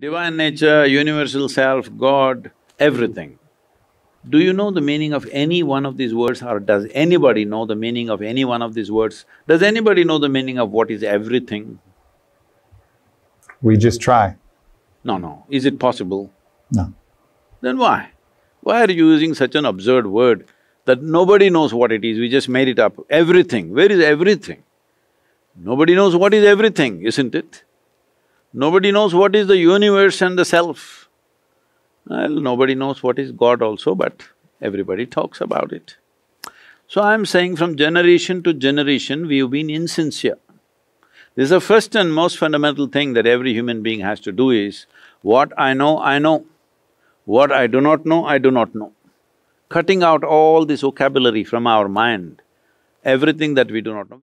Divine nature, universal self, God, everything. Do you know the meaning of any one of these words, or does anybody know the meaning of any one of these words? Does anybody know the meaning of what is everything? We just try. No, no. Is it possible? No. Then why? Why are you using such an absurd word that nobody knows what it is, we just made it up? Everything, where is everything? Nobody knows what is everything, isn't it? Nobody knows what is the universe and the self. Well, nobody knows what is God also, but everybody talks about it. So I'm saying from generation to generation, we've been insincere. This is the first and most fundamental thing that every human being has to do is, what I know, I know. What I do not know, I do not know. Cutting out all this vocabulary from our mind, everything that we do not know.